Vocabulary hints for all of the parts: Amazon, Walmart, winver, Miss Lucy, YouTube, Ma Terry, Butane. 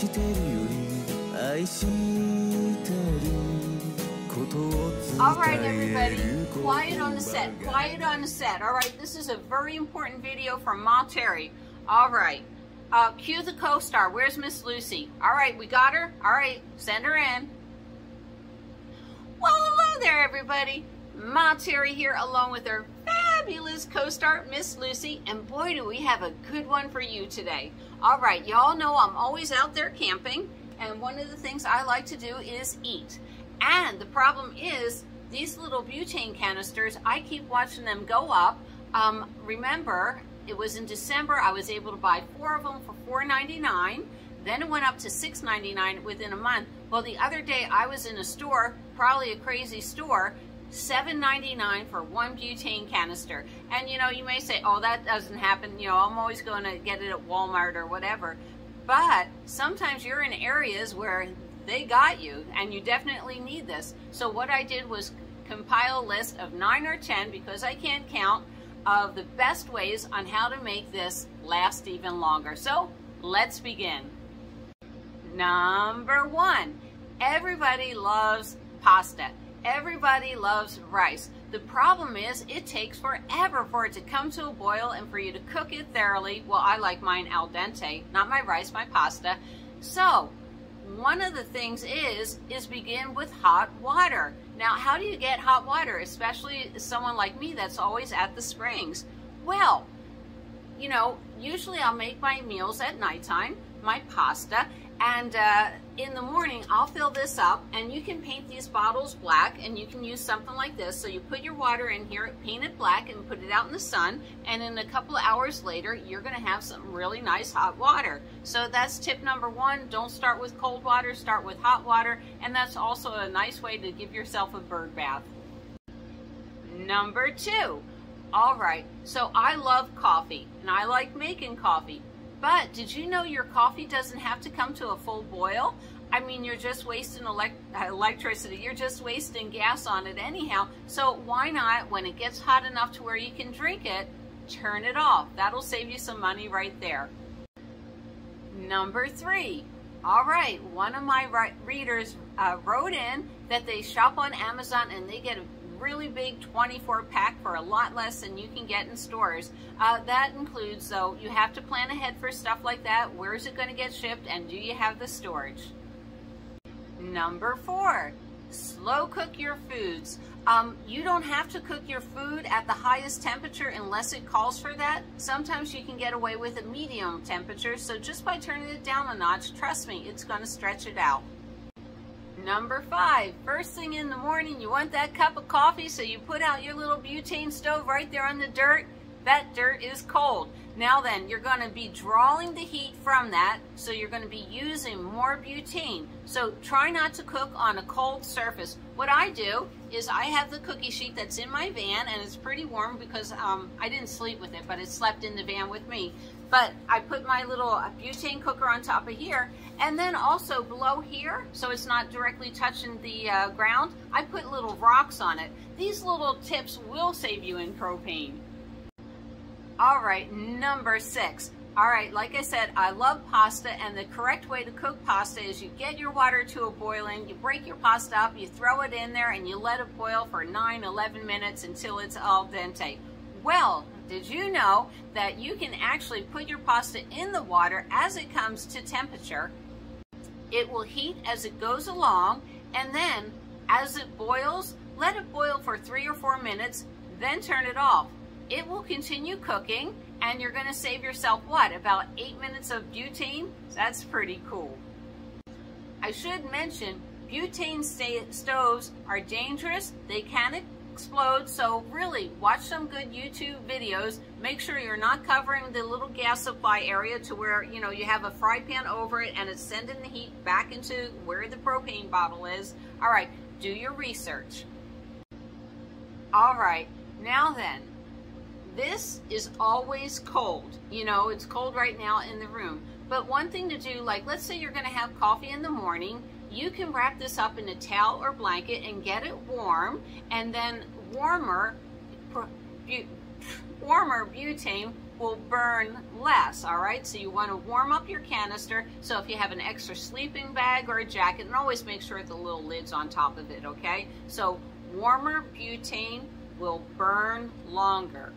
Alright everybody, quiet on the set, quiet on the set. Alright, this is a very important video from Ma Terry. Alright, cue the co-star. Where's Miss Lucy? Alright, we got her? Alright, send her in. Well, hello there everybody. Ma Terry here along with her fabulous co-star, Miss Lucy, and boy do we have a good one for you today. Alright, y'all know I'm always out there camping, and one of the things I like to do is eat. And the problem is, these little butane canisters, I keep watching them go up. Remember, it was in December, I was able to buy 4 of them for $4.99. Then it went up to $6.99 within a month. Well, the other day I was in a store, probably a crazy store, $7.99 for 1 butane canister. And you know, you may say, oh, that doesn't happen, you know, I'm always going to get it at Walmart or whatever. But sometimes you're in areas where they got you and you definitely need this. So what I did was compile a list of 9 or 10, because I can't count, of the best ways on how to make this last even longer. So let's begin. Number 1, everybody loves pasta. Everybody loves rice. The problem is it takes forever for it to come to a boil and for you to cook it thoroughly. Well, I like mine al dente, not my rice, my pasta. So one of the things is begin with hot water. Now, how do you get hot water, especially someone like me that's always at the springs? Well, you know, usually I'll make my meals at nighttime, my pasta, and in the morning I'll fill this up, and you can paint these bottles black, and you can use something like this. So you put your water in here, paint it black, and put it out in the sun, and in a couple of hours later you're gonna have some really nice hot water. So that's tip number 1, don't start with cold water, start with hot water, and that's also a nice way to give yourself a bird bath. Number 2, alright, so I love coffee, and I like making coffee. But did you know your coffee doesn't have to come to a full boil? I mean, you're just wasting electricity. You're just wasting gas on it anyhow. So why not, when it gets hot enough to where you can drink it, turn it off? That'll save you some money right there. Number 3. All right, one of my readers wrote in that they shop on Amazon and they get a really big 24-pack for a lot less than you can get in stores. That includes, though, you have to plan ahead for stuff like that. Where is it going to get shipped, and do you have the storage? Number 4, slow cook your foods. You don't have to cook your food at the highest temperature unless it calls for that. Sometimes you can get away with a medium temperature, so just by turning it down a notch, trust me, it's going to stretch it out. Number 5, first thing in the morning, you want that cup of coffee, so you put out your little butane stove right there on the dirt. That dirt is cold. Now then, you're going to be drawing the heat from that, so you're going to be using more butane. So try not to cook on a cold surface. What I do is I have the cookie sheet that's in my van, and it's pretty warm because I didn't sleep with it, but it slept in the van with me. But I put my little butane cooker on top of here, and then also below here, so it's not directly touching the ground, I put little rocks on it. These little tips will save you in propane. All right, number 6. All right, like I said, I love pasta, and the correct way to cook pasta is you get your water to a boiling, you break your pasta up, you throw it in there, and you let it boil for 9–11 minutes until it's al dente. Well, did you know that you can actually put your pasta in the water as it comes to temperature? It will heat as it goes along, and then as it boils, let it boil for 3 or 4 minutes, then turn it off. It will continue cooking, and you're going to save yourself, what, about 8 minutes of butane? That's pretty cool. I should mention, butane stoves are dangerous. They can explode, so really watch some good YouTube videos. Make sure you're not covering the little gas supply area to where, you know, you have a fry pan over it and it's sending the heat back into where the propane bottle is. All right, do your research. All right, now then, this is always cold. You know, it's cold right now in the room, but one thing to do, like let's say you're going to have coffee in the morning, you can wrap this up in a towel or blanket and get it warm, and then warmer butane will burn less, all right? So you want to warm up your canister. So if you have an extra sleeping bag or a jacket, and always make sure the little lid's on top of it, okay? So warmer butane will burn longer.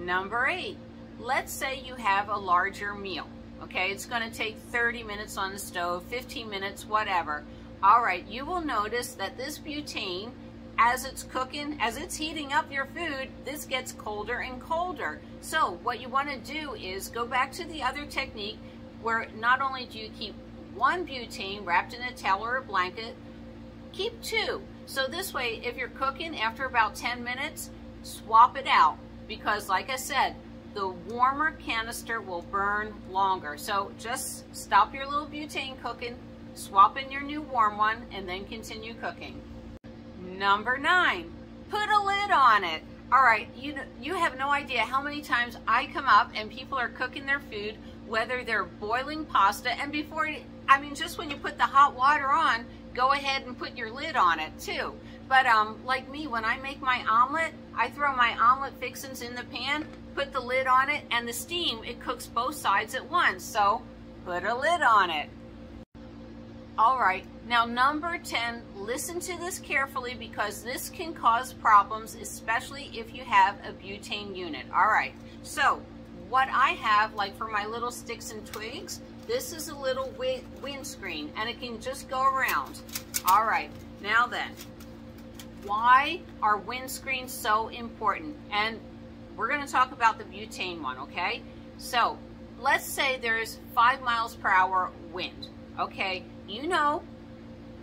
Number 8, let's say you have a larger meal, okay? It's going to take 30 minutes on the stove, 15 minutes, whatever. All right, you will notice that this butane, as it's cooking, as it's heating up your food, this gets colder and colder. So what you want to do is go back to the other technique where not only do you keep one butane wrapped in a towel or a blanket, keep 2. So this way, if you're cooking, after about 10 minutes, swap it out, because like I said, the warmer canister will burn longer. So just stop your little butane cooking, swap in your new warm one, and then continue cooking. Number 9, put a lid on it. All right, you have no idea how many times I come up and people are cooking their food, whether they're boiling pasta, and before, I mean, just when you put the hot water on, go ahead and put your lid on it too. But like me, when I make my omelet, I throw my omelet fixings in the pan, put the lid on it, and the steam, it cooks both sides at once. So put a lid on it. All right, now number 10, listen to this carefully because this can cause problems, especially if you have a butane unit. All right, so what I have, like for my little sticks and twigs, this is a little windscreen, and it can just go around. All right, now then, why are windscreens so important? And we're going to talk about the butane one, okay? So let's say there's 5 miles per hour wind, okay? You know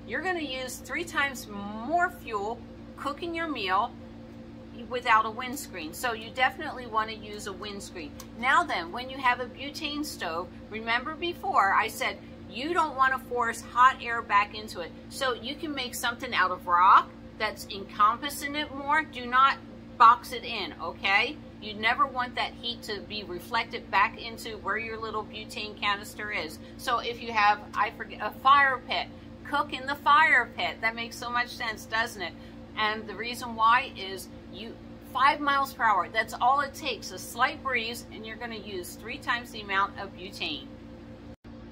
you're going to use 3 times more fuel cooking your meal without a windscreen. So you definitely want to use a windscreen. Now then, when you have a butane stove, remember before I said you don't want to force hot air back into it. So you can make something out of rock that's encompassing it more. Do not box it in, okay? You never want that heat to be reflected back into where your little butane canister is. So if you have, I forget, a fire pit, cook in the fire pit. That makes so much sense, doesn't it? And the reason why is 5 miles per hour, that's all it takes, a slight breeze, and you're going to use 3 times the amount of butane.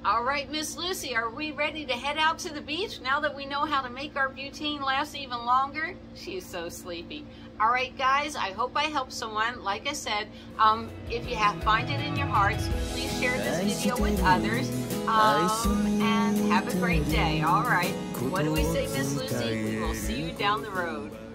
All right, Miss Lucy, are we ready to head out to the beach now that we know how to make our butane last even longer? She's so sleepy. All right, guys, I hope I helped someone. Like I said, if you find it in your hearts, please share this video with others, and have a great day. All right, what do we say, Miss Lucy? We will see you down the road.